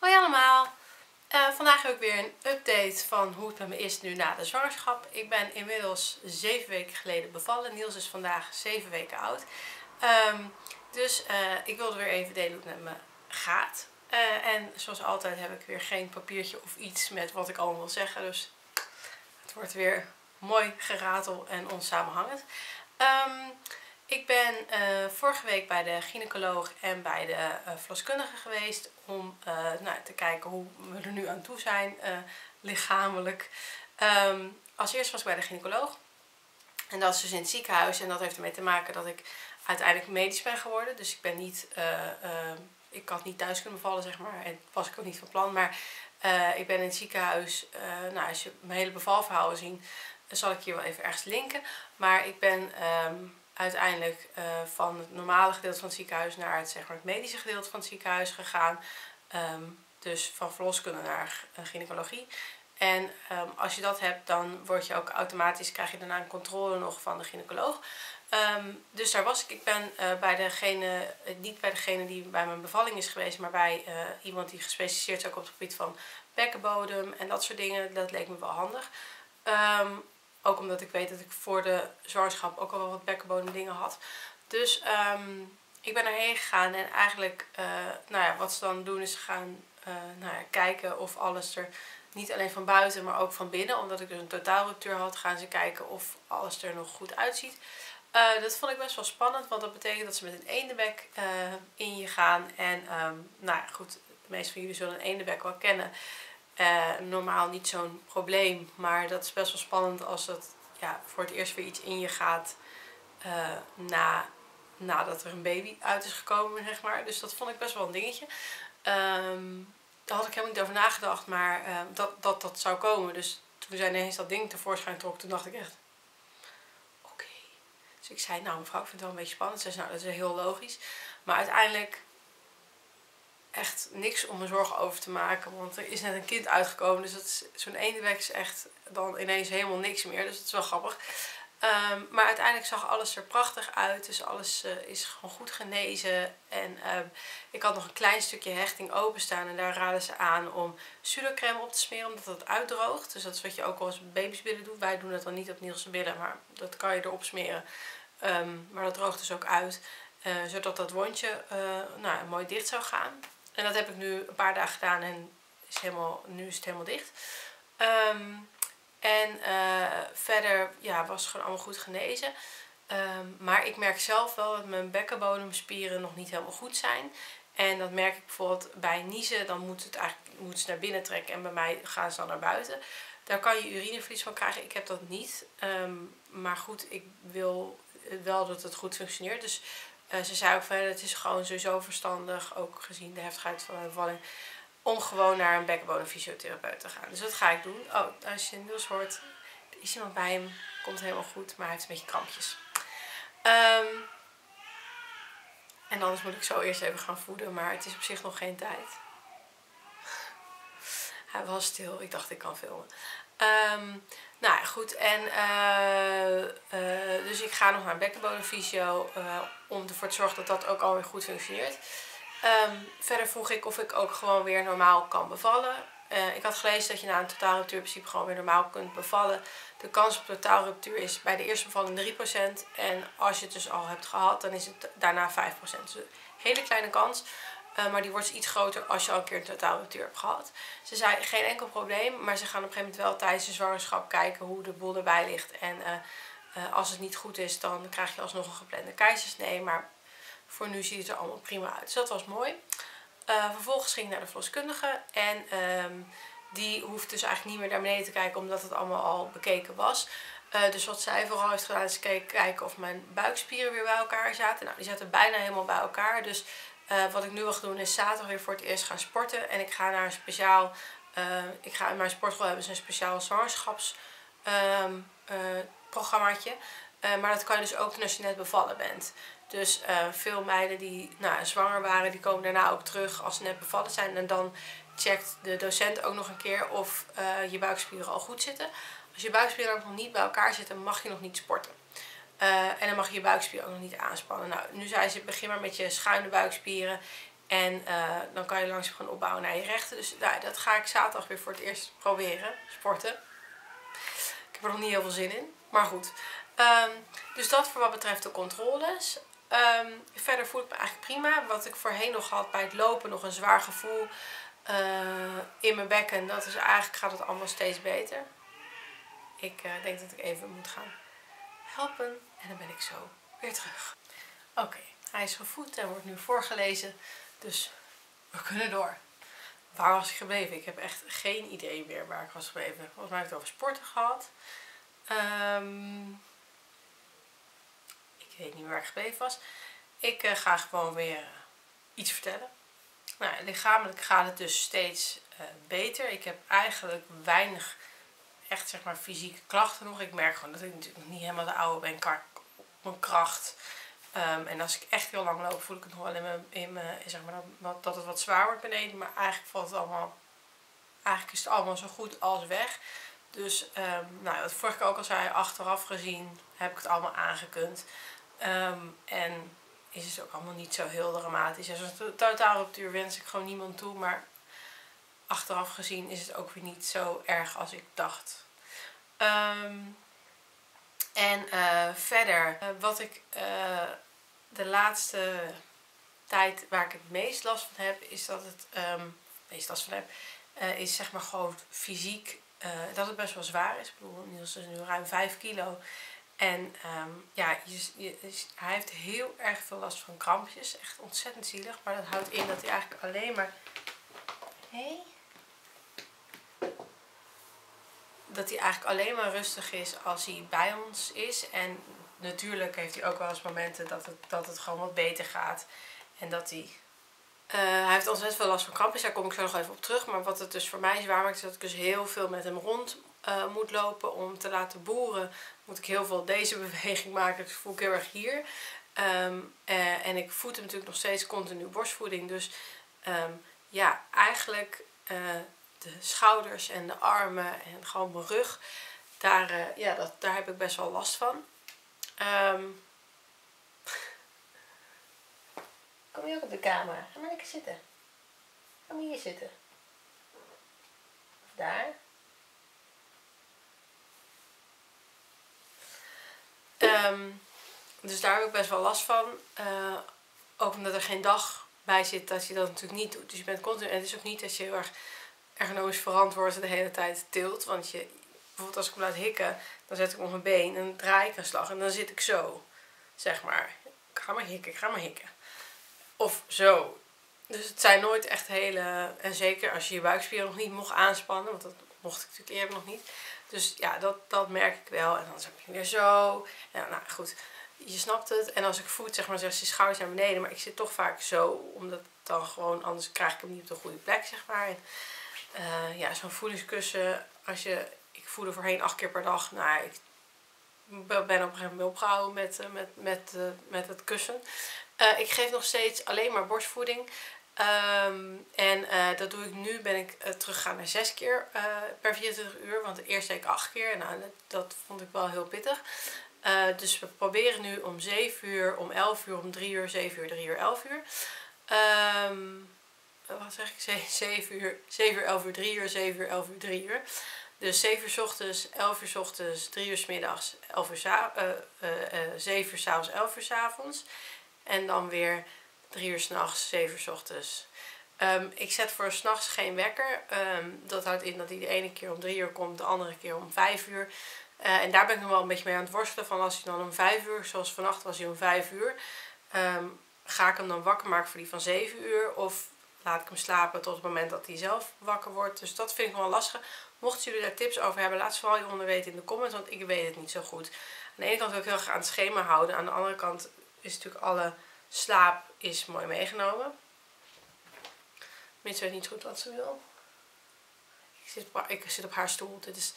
Hoi allemaal! Vandaag heb ik weer een update van hoe het met me is nu na de zwangerschap. Ik ben inmiddels 7 weken geleden bevallen. Niels is vandaag 7 weken oud. Ik wilde weer even delen hoe het met me gaat. En zoals altijd heb ik weer geen papiertje of iets met wat ik allemaal wil zeggen. Dus het wordt weer mooi geratel en onsamenhangend. Ik ben vorige week bij de gynaecoloog en bij de verloskundige geweest om te kijken hoe we er nu aan toe zijn, lichamelijk. Als eerst was ik bij de gynaecoloog en dat is dus in het ziekenhuis en dat heeft ermee te maken dat ik uiteindelijk medisch ben geworden. Dus ik ben niet, ik had niet thuis kunnen bevallen, zeg maar, en was ik ook niet van plan. Maar ik ben in het ziekenhuis, als je mijn hele bevalverhaal ziet, zal ik hier wel even ergens linken. Maar ik ben uiteindelijk van het normale gedeelte van het ziekenhuis naar het, zeg maar, het medische gedeelte van het ziekenhuis gegaan. Dus van verloskunde naar gynaecologie. En als je dat hebt, dan word je ook automatisch, krijg je daarna een controle nog van de gynaecoloog. Dus daar was ik. Ik ben niet bij degene die bij mijn bevalling is geweest, maar bij iemand die gespecialiseerd is ook op het gebied van bekkenbodem en dat soort dingen. Dat leek me wel handig. Ook omdat ik weet dat ik voor de zwangerschap ook al wel wat bekkenbodemdingen had. Dus ik ben erheen gegaan en eigenlijk wat ze dan doen is gaan kijken of alles er, niet alleen van buiten, maar ook van binnen. Omdat ik dus een totaalruptuur had, gaan ze kijken of alles er nog goed uitziet. Dat vond ik best wel spannend, want dat betekent dat ze met een eendebek in je gaan. En de meeste van jullie zullen een eendebek wel kennen. Normaal niet zo'n probleem, maar dat is best wel spannend als dat voor het eerst weer iets in je gaat nadat er een baby uit is gekomen, zeg maar. Dus dat vond ik best wel een dingetje. Daar had ik helemaal niet over nagedacht, maar dat zou komen. Dus toen zij ineens dat ding tevoorschijn trok, toen dacht ik echt, oké. Dus ik zei, nou mevrouw, ik vind het wel een beetje spannend. Ze zei, nou, dat is heel logisch. Maar uiteindelijk echt niks om me zorgen over te maken, want er is net een kind uitgekomen. Dus zo'n eendebek is echt dan ineens helemaal niks meer. Dus dat is wel grappig. Maar uiteindelijk zag alles er prachtig uit. Dus alles is gewoon goed genezen. En ik had nog een klein stukje hechting openstaan. En daar raden ze aan om pseudocrème op te smeren. Omdat dat uitdroogt. Dus dat is wat je ook wel als babysbillen doet. Wij doen dat dan niet op Niels' billen. Maar dat kan je erop smeren. Maar dat droogt dus ook uit. Zodat dat wondje mooi dicht zou gaan. En dat heb ik nu een paar dagen gedaan. En nu is het helemaal dicht. Verder was het gewoon allemaal goed genezen. Maar ik merk zelf wel dat mijn bekkenbodemspieren nog niet helemaal goed zijn. En dat merk ik bijvoorbeeld bij niezen. Dan moet ze naar binnen trekken en bij mij gaan ze dan naar buiten. Daar kan je urineverlies van krijgen. Ik heb dat niet. Maar goed, ik wil wel dat het goed functioneert. Dus ze zei ook van, het is gewoon sowieso verstandig, ook gezien de heftigheid van de bevalling, om gewoon naar een bekkenbodemfysiotherapeut te gaan. Dus dat ga ik doen. Oh, als je Niels hoort, er is iemand bij hem. Komt helemaal goed, maar hij heeft een beetje krampjes. En anders moet ik zo eerst even gaan voeden. Maar het is op zich nog geen tijd. Hij was stil. Ik dacht, ik kan filmen. Goed. Dus ik ga nog naar een bekkenbodemfysio. Om ervoor te zorgen dat dat ook alweer goed functioneert. Verder vroeg ik of ik ook gewoon weer normaal kan bevallen. Ik had gelezen dat je na een totaalruptuur in principe gewoon weer normaal kunt bevallen. De kans op totaalruptuur is bij de eerste bevalling 3%. En als je het dus al hebt gehad, dan is het daarna 5%. Dus een hele kleine kans. Maar die wordt iets groter als je al een keer een totaalruptuur hebt gehad. Ze zei, geen enkel probleem. Maar ze gaan op een gegeven moment wel tijdens de zwangerschap kijken hoe de boel erbij ligt. En als het niet goed is, dan krijg je alsnog een geplande keizersnee. Maar voor nu ziet het er allemaal prima uit. Dus dat was mooi. Vervolgens ging ik naar de verloskundige. En die hoeft dus eigenlijk niet meer naar beneden te kijken. Omdat het allemaal al bekeken was. Dus wat zij vooral heeft gedaan is kijken of mijn buikspieren weer bij elkaar zaten. Nou, die zaten bijna helemaal bij elkaar. Dus wat ik nu wil doen is zaterdag weer voor het eerst gaan sporten. En ik ga naar een speciaal... ik ga in mijn sportschool hebben ze een speciaal zwangerschapsprogrammaatje. Maar dat kan je dus ook doen als je net bevallen bent. Dus veel meiden die zwanger waren, die komen daarna ook terug als ze net bevallen zijn. En dan checkt de docent ook nog een keer of je buikspieren al goed zitten. Als je buikspieren ook nog niet bij elkaar zitten, mag je nog niet sporten. En dan mag je je buikspieren ook nog niet aanspannen. Nou, nu zei ze, begin maar met je schuine buikspieren. En dan kan je langzaam gaan opbouwen naar je rechten. Dus nou, dat ga ik zaterdag weer voor het eerst proberen. Sporten. Ik heb er nog niet heel veel zin in. Maar goed. Dus dat voor wat betreft de controles. Verder voel ik me eigenlijk prima. Wat ik voorheen nog had bij het lopen. Nog een zwaar gevoel in mijn bekken. Dat is eigenlijk, gaat het allemaal steeds beter. Ik denk dat ik even moet gaan helpen. En dan ben ik zo weer terug. Oké, hij is gevoed en wordt nu voorgelezen. Dus we kunnen door. Waar was ik gebleven? Ik heb echt geen idee meer waar ik was gebleven. Volgens mij heb ik het over sporten gehad. Ik weet niet meer waar ik gebleven was. Ik ga gewoon weer iets vertellen. Nou, lichamelijk gaat het dus steeds beter. Ik heb eigenlijk weinig echt zeg maar fysieke klachten nog. Ik merk gewoon dat ik natuurlijk nog niet helemaal de oude ben op mijn kracht. En als ik echt heel lang loop voel ik het nog wel dat het wat zwaar wordt beneden. Maar eigenlijk valt het allemaal, eigenlijk is het allemaal zo goed als weg. Dus nou, wat vorige keer ook al zei, achteraf gezien heb ik het allemaal aangekund. En is het ook allemaal niet zo heel dramatisch. Dus een totaalruptuur wens ik gewoon niemand toe. Maar achteraf gezien is het ook weer niet zo erg als ik dacht. Verder, wat ik de laatste tijd waar ik het meest last van heb, is dat het is zeg maar gewoon fysiek dat het best wel zwaar is. Ik bedoel, Niels is nu ruim 5 kilo. En ja, hij heeft heel erg veel last van krampjes. Echt ontzettend zielig. Maar dat houdt in dat hij eigenlijk alleen maar... Hey. Dat hij eigenlijk alleen maar rustig is als hij bij ons is. En natuurlijk heeft hij ook wel eens momenten dat het gewoon wat beter gaat. En dat hij... hij heeft ontzettend veel last van krampjes. Daar kom ik zo nog even op terug. Maar wat het dus voor mij zwaar maakt is dat ik dus heel veel met hem rond moet lopen. Om te laten boeren moet ik heel veel deze beweging maken. Dus voel ik heel erg hier. En ik voed hem natuurlijk nog steeds continu borstvoeding. Dus ja, eigenlijk... de schouders en de armen en gewoon mijn rug. Daar heb ik best wel last van. Kom je ook op de camera? Ga maar lekker zitten. Ga maar hier zitten. Of daar. Dus daar heb ik best wel last van. Ook omdat er geen dag bij zit dat je dat natuurlijk niet doet. Dus je bent continu. En het is ook niet dat je heel erg ergonomisch verantwoord de hele tijd tilt. Want je, bijvoorbeeld als ik hem laat hikken, dan zet ik hem op mijn been en dan draai ik een slag. En dan zit ik zo, zeg maar. Ik ga maar hikken, ik ga maar hikken. Of zo. Dus het zijn nooit echt hele... En zeker als je je buikspieren nog niet mocht aanspannen. Want dat mocht ik natuurlijk eerder nog niet. Dus ja, dat merk ik wel. En dan zet ik hem weer zo. En nou goed, je snapt het. En als ik voed, zeg maar, zegt je schouders naar beneden. Maar ik zit toch vaak zo. Omdat dan gewoon, anders krijg ik hem niet op de goede plek, zeg maar. En, ja, zo'n voedingskussen, ik voedde voorheen 8 keer per dag. Nou, ik ben op een gegeven moment opgehouden met het kussen. Ik geef nog steeds alleen maar borstvoeding. Dat doe ik nu, ben ik teruggegaan naar 6 keer per 24 uur. Want eerst deed ik 8 keer. Nou, dat vond ik wel heel pittig. Dus we proberen nu om 7 uur, om 11 uur, om 3 uur, 7 uur, 3 uur, 11 uur. Wat zeg ik? 7 uur, 11 uur, 3 uur, 7 uur, 11 uur, 3 uur. Dus 7 uur 's ochtends, 11 uur 's ochtends, 3 uur 's middags, 7 uur 's avonds, 11 uur 's avonds. En dan weer 3 uur 's nachts, 7 uur 's ochtends. Ik zet voor 's nachts geen wekker. Dat houdt in dat hij de ene keer om 3 uur komt, de andere keer om 5 uur. En daar ben ik nog wel een beetje mee aan het worstelen. Van als hij dan om 5 uur, zoals vannacht was hij om 5 uur. Ga ik hem dan wakker maken voor die van 7 uur? Of... laat ik hem slapen tot het moment dat hij zelf wakker wordt. Dus dat vind ik wel lastig. Mochten jullie daar tips over hebben, laat ze vooral hieronder weten in de comments. Want ik weet het niet zo goed. Aan de ene kant wil ik heel graag aan het schema houden. Aan de andere kant is natuurlijk alle slaap is mooi meegenomen. Mitz weet niet goed wat ze wil. Ik zit op haar stoel. Dit is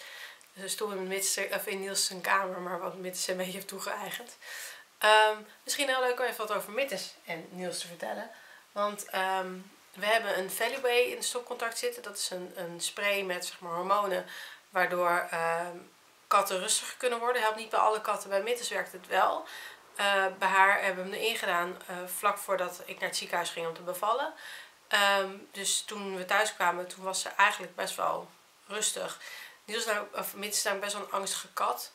een stoel in Niels zijn kamer. Maar wat Mitz een beetje heeft toegeëigend. Misschien heel leuk om even wat over Mitz en Niels te vertellen. Want... we hebben een Feliway in stopcontact zitten. Dat is een spray met, zeg maar, hormonen waardoor katten rustiger kunnen worden. Helpt niet bij alle katten. Bij Mitz werkt het wel. Bij haar hebben we hem erin gedaan vlak voordat ik naar het ziekenhuis ging om te bevallen. Dus toen we thuis kwamen, toen was ze eigenlijk best wel rustig. Mitz is namelijk best wel een angstige kat.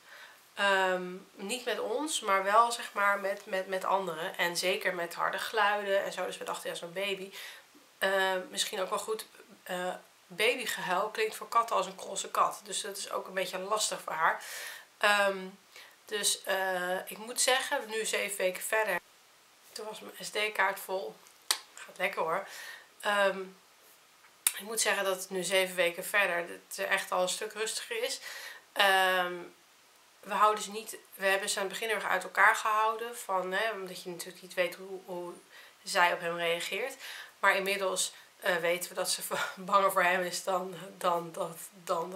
Niet met ons, maar wel zeg maar met anderen. En zeker met harde geluiden en zo. Dus we dachten, ja, zo'n baby. Misschien ook wel goed. Babygehuil klinkt voor katten als een krosse kat. Dus dat is ook een beetje lastig voor haar. Ik moet zeggen, nu 7 weken verder. Toen was mijn SD-kaart vol. Gaat lekker hoor. Ik moet zeggen dat het nu 7 weken verder het echt al een stuk rustiger is. We hebben ze aan het begin erg uit elkaar gehouden. Omdat je natuurlijk niet weet hoe zij op hem reageert. Maar inmiddels weten we dat ze banger voor hem is dan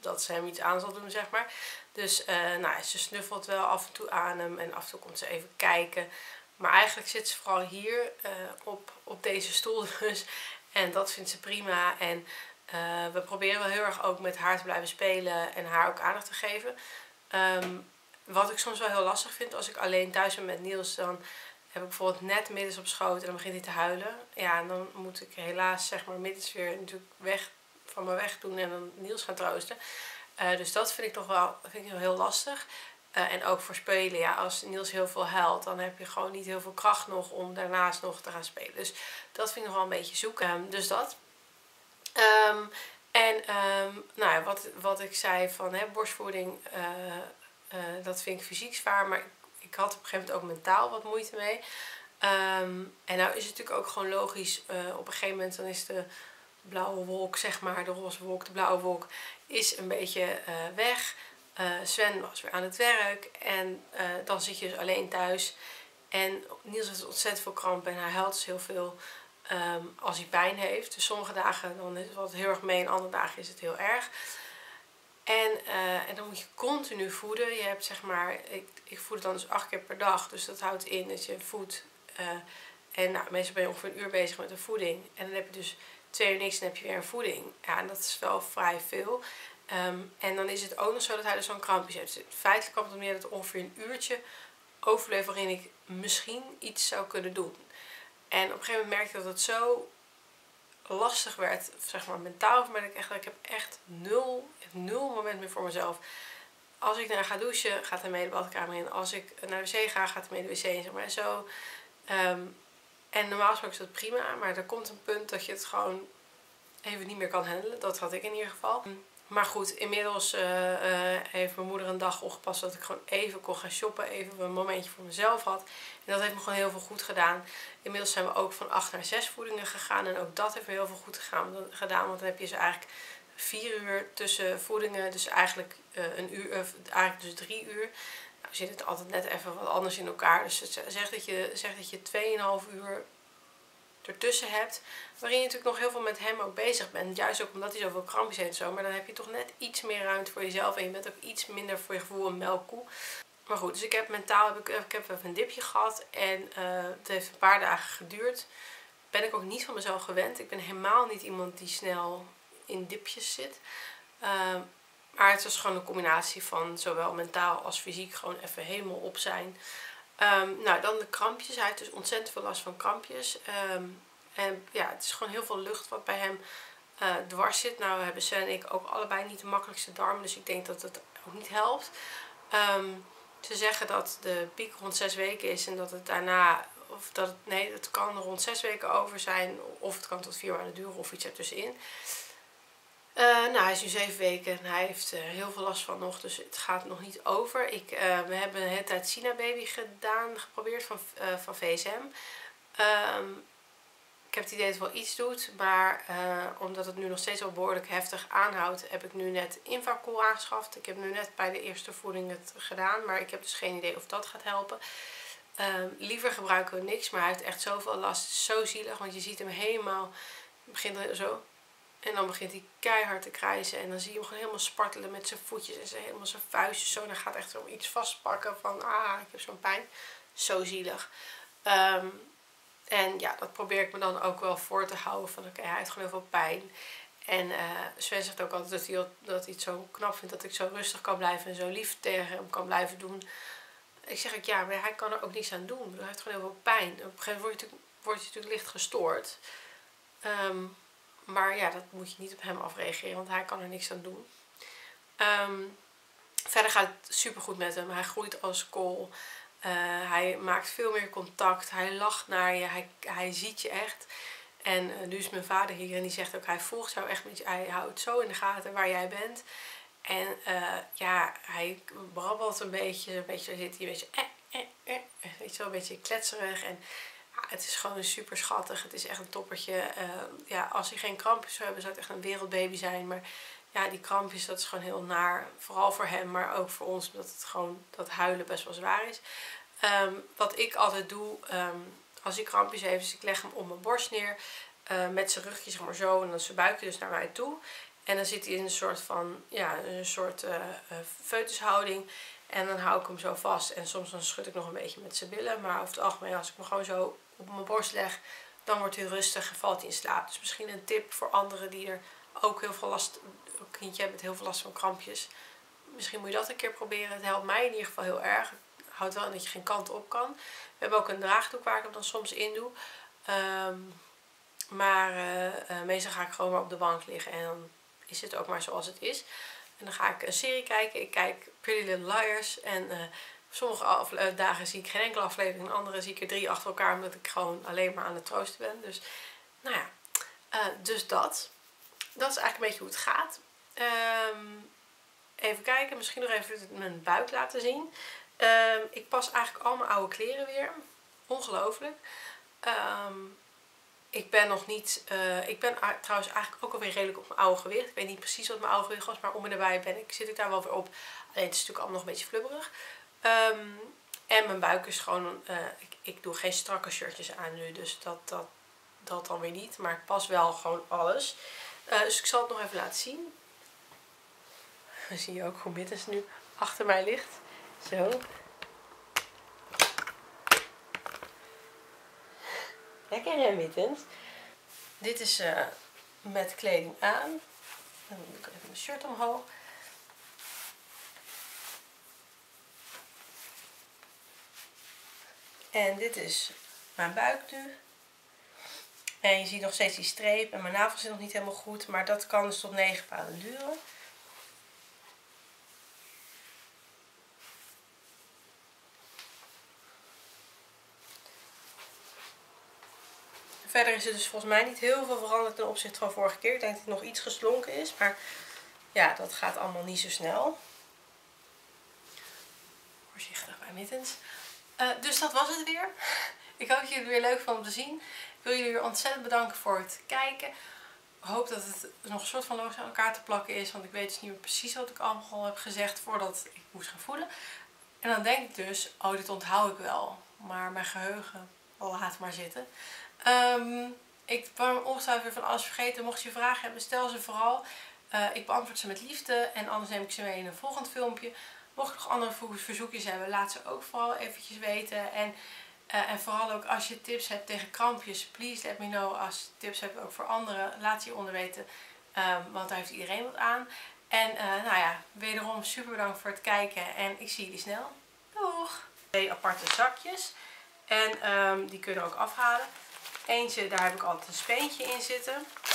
dat ze hem iets aan zal doen, zeg maar. Dus ze snuffelt wel af en toe aan hem en af en toe komt ze even kijken. Maar eigenlijk zit ze vooral hier op deze stoel dus. En dat vindt ze prima. En we proberen wel heel erg ook met haar te blijven spelen en haar ook aandacht te geven. Wat ik soms wel heel lastig vind, als ik alleen thuis ben met Niels, dan heb ik bijvoorbeeld net Mitz op schoot en dan begint hij te huilen. Ja, en dan moet ik helaas zeg maar Mitz weer natuurlijk van me weg doen en dan Niels gaan troosten. Dus dat vind ik toch wel heel lastig. En ook voor spelen, ja, als Niels heel veel huilt, dan heb je gewoon niet heel veel kracht nog om daarnaast nog te gaan spelen. Dus dat vind ik nog wel een beetje zoeken. Wat ik zei van borstvoeding, dat vind ik fysiek zwaar, maar ik had op een gegeven moment ook mentaal wat moeite mee. En nou is het natuurlijk ook gewoon logisch, op een gegeven moment dan is de blauwe wolk, zeg maar, de roze wolk, de blauwe wolk, is een beetje weg. Sven was weer aan het werk en dan zit je dus alleen thuis. En Niels heeft ontzettend veel kramp en hij huilt dus heel veel als hij pijn heeft. Dus sommige dagen dan is het wat heel erg mee en andere dagen is het heel erg. En dan moet je continu voeden. Je hebt zeg maar, ik voed dan dus 8 keer per dag. Dus dat houdt in dat je voedt. Meestal ben je ongeveer een uur bezig met de voeding. En dan heb je dus 2 uur niks en dan heb je weer een voeding. Ja, en dat is wel vrij veel. En dan is het ook nog zo dat hij dus zo'n krampje heeft. Feitelijk kwam het meer dat ongeveer een uurtje overleef waarin ik misschien iets zou kunnen doen. En op een gegeven moment merkte ik dat het zo lastig werd, zeg maar mentaal, maar ik heb echt nul moment meer voor mezelf. Als ik ga douchen, gaat hij mee de badkamer in. Als ik naar de wc ga, gaat hij mee de wc in, zeg maar. Zo. En normaal gesproken is dat prima, maar er komt een punt dat je het gewoon even niet meer kan handelen. Dat had ik in ieder geval. Maar goed, inmiddels heeft mijn moeder een dag opgepast dat ik gewoon even kon gaan shoppen. Even een momentje voor mezelf had. En dat heeft me gewoon heel veel goed gedaan. Inmiddels zijn we ook van 8 naar 6 voedingen gegaan. En ook dat heeft me heel veel goed gedaan. Want dan heb je ze eigenlijk 4 uur tussen voedingen. Dus eigenlijk, 3 uur. Nou zit het altijd net even wat anders in elkaar. Dus het zegt dat je 2,5 uur ertussen hebt, waarin je natuurlijk nog heel veel met hem ook bezig bent. Juist ook omdat hij zoveel krampjes heeft en zo, maar dan heb je toch net iets meer ruimte voor jezelf en je bent ook iets minder voor je gevoel een melkkoe. Maar goed, dus ik heb mentaal heb even een dipje gehad en het heeft een paar dagen geduurd. Ben ik ook niet van mezelf gewend. Ik ben helemaal niet iemand die snel in dipjes zit. Maar het was gewoon een combinatie van zowel mentaal als fysiek gewoon even helemaal op zijn. Dan de krampjes. Hij heeft dus ontzettend veel last van krampjes. Het is gewoon heel veel lucht wat bij hem dwars zit. Nou hebben Sven en ik ook allebei niet de makkelijkste darmen. Dus ik denk dat het ook niet helpt. Ze zeggen dat de piek rond 6 weken is. En dat het daarna... het kan rond 6 weken over zijn. Of het kan tot 4 maanden duren. Of iets ertussenin. Hij is nu 7 weken en hij heeft er heel veel last van nog, dus het gaat nog niet over. We hebben de hele tijd Sina Baby geprobeerd van VSM. Ik heb het idee dat het wel iets doet, maar omdat het nu nog steeds wel behoorlijk heftig aanhoudt, heb ik nu net Invacool aangeschaft. Ik heb nu net bij de eerste voeding het gedaan, maar ik heb dus geen idee of dat gaat helpen. Liever gebruiken we niks, maar hij heeft echt zoveel last. Het is zo zielig, want je ziet hem helemaal, het begint zo. En dan begint hij keihard te krijsen. En dan zie je hem gewoon helemaal spartelen met zijn voetjes en helemaal zijn vuistjes. Zo, dan gaat echt zo iets vastpakken van, ik heb zo'n pijn. Zo zielig. Dat probeer ik me dan ook wel voor te houden. Van oké, hij heeft gewoon heel veel pijn. En Sven zegt ook altijd dat hij het zo knap vindt dat ik zo rustig kan blijven en zo lief tegen hem kan blijven doen. Ik zeg ook ja, maar hij kan er ook niets aan doen. Hij heeft gewoon heel veel pijn. Op een gegeven moment word je natuurlijk licht gestoord. Maar ja, dat moet je niet op hem afreageren, want hij kan er niks aan doen. Verder gaat het super goed met hem. Hij groeit als kool. Hij maakt veel meer contact. Hij lacht naar je. Hij ziet je echt. En nu is mijn vader hier en die zegt ook, hij volgt jou echt met je. Hij houdt zo in de gaten waar jij bent. En ja, hij brabbelt een beetje. Daar zit hij een beetje, weet je wel, een beetje kletserig. En het is gewoon super schattig. Het is echt een toppertje. Ja, als hij geen krampjes zou hebben, zou het echt een wereldbaby zijn. Maar ja, die krampjes, dat is gewoon heel naar. Vooral voor hem, maar ook voor ons. Omdat het gewoon, dat huilen best wel zwaar is. Wat ik altijd doe, als hij krampjes heeft, is ik leg hem op mijn borst neer. Met zijn rugje, zeg maar zo. En dan zijn buikje dus naar mij toe. En dan zit hij in een soort van, ja, een soort foetushouding. En dan hou ik hem zo vast. En soms dan schud ik nog een beetje met zijn billen. Maar over het algemeen, als ik hem gewoon zo op mijn borst leg, dan wordt hij rustig en valt hij in slaap. Dus misschien een tip voor anderen die er ook heel veel last, een kindje hebben met heel veel last van krampjes. Misschien moet je dat een keer proberen. Het helpt mij in ieder geval heel erg. Het houdt wel in dat je geen kant op kan. We hebben ook een draagdoek waar ik hem dan soms in doe. Meestal ga ik gewoon maar op de bank liggen en dan is het ook maar zoals het is. En dan ga ik een serie kijken. Ik kijk Pretty Little Liars. En sommige dagen zie ik geen enkele aflevering. En andere zie ik er 3 achter elkaar. Omdat ik gewoon alleen maar aan het troosten ben. Dus nou ja. Dus dat. Dat is eigenlijk een beetje hoe het gaat. Even kijken. Misschien nog even mijn buik laten zien. Ik pas eigenlijk al mijn oude kleren weer. Ongelooflijk. Ik ben nog niet, ik ben trouwens eigenlijk ook alweer redelijk op mijn oude gewicht. Ik weet niet precies wat mijn oude gewicht was, maar om en nabij zit ik daar wel weer op. Alleen het is natuurlijk allemaal nog een beetje flubberig. En mijn buik is gewoon, ik doe geen strakke shirtjes aan nu, dus dat dan weer niet. Maar ik pas wel gewoon alles. Dus ik zal het nog even laten zien. Dan zie je ook hoe Mitz nu achter mij ligt. Zo. Lekker hè, Mittens? Dit is met kleding aan. Dan doe ik even mijn shirt omhoog. En dit is mijn buik nu. En je ziet nog steeds die streep. En mijn navel zit nog niet helemaal goed. Maar dat kan dus tot 9 maanden duren. Verder is het dus volgens mij niet heel veel veranderd ten opzichte van vorige keer. Ik denk dat het nog iets geslonken is. Maar ja, dat gaat allemaal niet zo snel. Voorzichtig bij Mittens. Dus dat was het weer. Ik hoop dat jullie het weer leuk vonden om te zien. Ik wil jullie weer ontzettend bedanken voor het kijken. Ik hoop dat het nog een soort van logisch aan elkaar te plakken is. Want ik weet dus niet meer precies wat ik allemaal heb gezegd voordat ik moest gaan voelen. En dan denk ik dus, oh dit onthoud ik wel. Maar mijn geheugen, laat maar zitten. Ik ben ongetwijfeld weer van alles vergeten. Mocht je vragen hebben, stel ze vooral. Ik beantwoord ze met liefde. En anders neem ik ze mee in een volgend filmpje. Mocht ik nog andere verzoekjes hebben, laat ze ook vooral eventjes weten. En vooral ook als je tips hebt tegen krampjes, please let me know. Als je tips hebt ook voor anderen, laat ze hieronder weten. Want daar heeft iedereen wat aan. En nou ja, wederom super bedankt voor het kijken. En ik zie jullie snel. Doeg! 2 aparte zakjes. En die kun je er ook afhalen. Eentje, daar heb ik altijd een speentje in zitten.